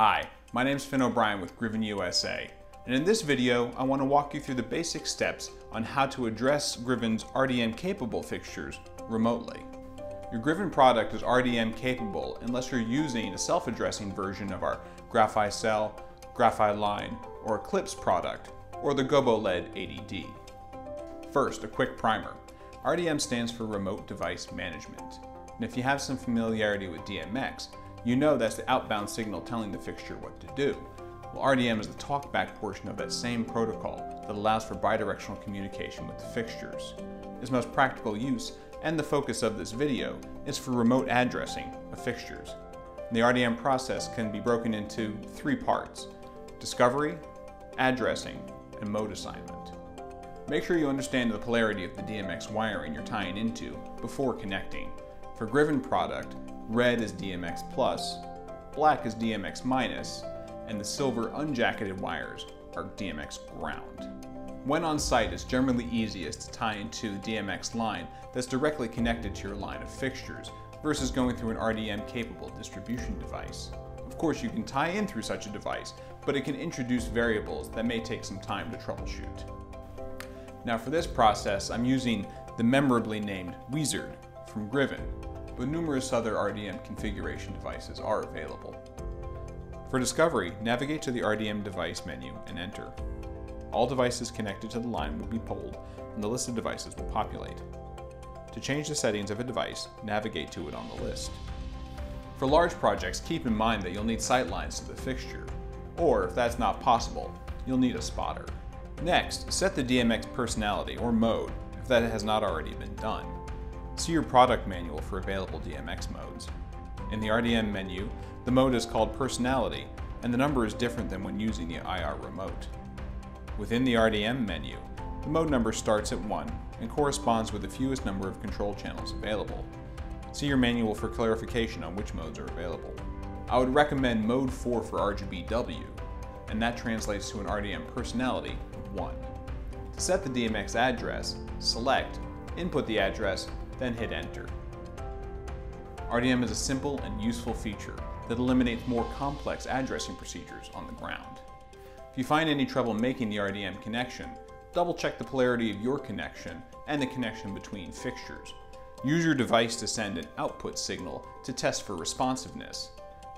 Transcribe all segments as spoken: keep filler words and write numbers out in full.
Hi, my name's Finn O'Brien with Griven U S A, and in this video I want to walk you through the basic steps on how to address Griven's R D M capable fixtures remotely. Your Griven product is R D M capable unless you're using a self-addressing version of our GraphiCell, GraphiLine, or Eclipse product, or the GoboLED eighty D. First, a quick primer. R D M stands for Remote Device Management, and if you have some familiarity with D M X, you know that's the outbound signal telling the fixture what to do. Well, R D M is the talkback portion of that same protocol that allows for bidirectional communication with the fixtures. Its most practical use, and the focus of this video, is for remote addressing of fixtures. And the R D M process can be broken into three parts: discovery, addressing, and mode assignment. Make sure you understand the polarity of the D M X wiring you're tying into before connecting. For Griven product, red is D M X plus, black is D M X minus, and the silver unjacketed wires are D M X ground. When on site, it's generally easiest to tie into the D M X line that's directly connected to your line of fixtures versus going through an R D M capable distribution device. Of course, you can tie in through such a device, but it can introduce variables that may take some time to troubleshoot. Now for this process, I'm using the memorably named Wizard from Griven, but numerous other R D M configuration devices are available. For discovery, navigate to the R D M device menu and enter. All devices connected to the line will be polled, and the list of devices will populate. To change the settings of a device, navigate to it on the list. For large projects, keep in mind that you'll need sight lines to the fixture, or if that's not possible, you'll need a spotter. Next, set the D M X personality or mode if that has not already been done. See your product manual for available D M X modes. In the R D M menu, the mode is called Personality, and the number is different than when using the I R remote. Within the R D M menu, the mode number starts at one and corresponds with the fewest number of control channels available. See your manual for clarification on which modes are available. I would recommend mode four for R G B W, and that translates to an R D M personality of one. To set the D M X address, select, input the address, then hit enter. R D M is a simple and useful feature that eliminates more complex addressing procedures on the ground. If you find any trouble making the R D M connection, double check the polarity of your connection and the connection between fixtures. Use your device to send an output signal to test for responsiveness.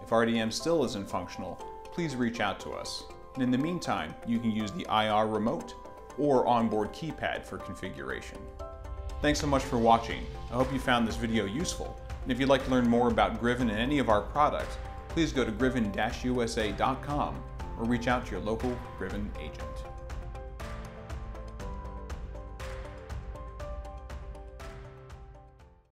If R D M still isn't functional, please reach out to us. And in the meantime, you can use the I R remote or onboard keypad for configuration. Thanks so much for watching. I hope you found this video useful. And if you'd like to learn more about Griven and any of our products, please go to griven dash U S A dot com or reach out to your local Griven agent.